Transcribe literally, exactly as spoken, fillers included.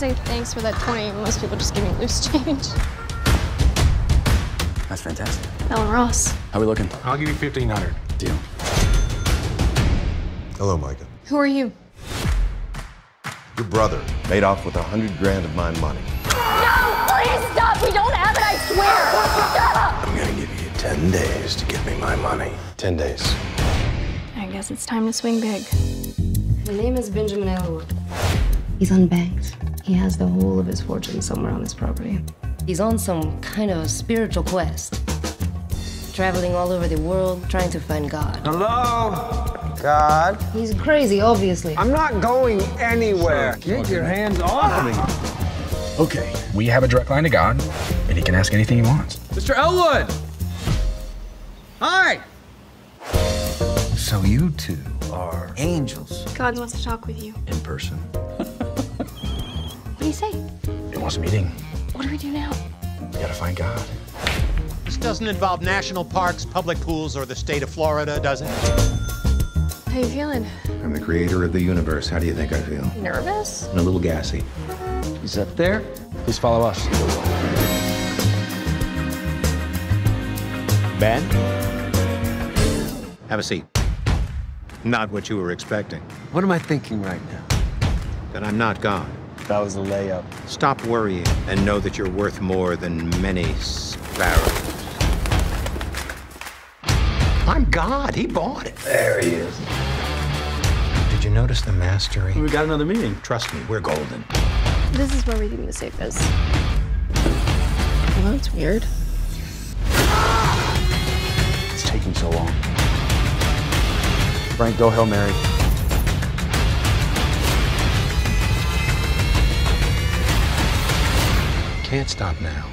gonna say thanks for that twenty unless people just give me loose change. That's fantastic. Ellen Ross. How we looking? I'll give you fifteen hundred. Deal. Hello, Micah. Who are you? Your brother made off with a hundred grand of my money. No, please stop! We don't have it, I swear! I'm gonna give you ten days to give me my money. Ten days. I guess it's time to swing big. The name is Benjamin Elwood. He's unbanked. He has the whole of his fortune somewhere on his property. He's on some kind of spiritual quest. Traveling all over the world, trying to find God. Hello? God? He's crazy, obviously. I'm not going anywhere. Get your hands off me. Okay, we have a direct line to God, and he can ask anything he wants. Mister Elwood! Hi! So you two are angels. God wants to talk with you. In person. What do you say? He wants a meeting. What do we do now? We gotta find God. This doesn't involve national parks, public pools, or the state of Florida, does it? How you feeling? I'm the creator of the universe. How do you think I feel? Nervous? And a little gassy. He's up there. Please follow us. Ben? Have a seat. Not what you were expecting. What am I thinking right now? That I'm not God. That was a layup. Stop worrying and know that you're worth more than many sparrows. I'm God. He bought it. There he is. Did you notice the mastery? We got another meeting. Trust me, we're golden. This is where we do the safest. Well, it's weird. It's taking so long. Frank, go Hail Mary. Can't stop now.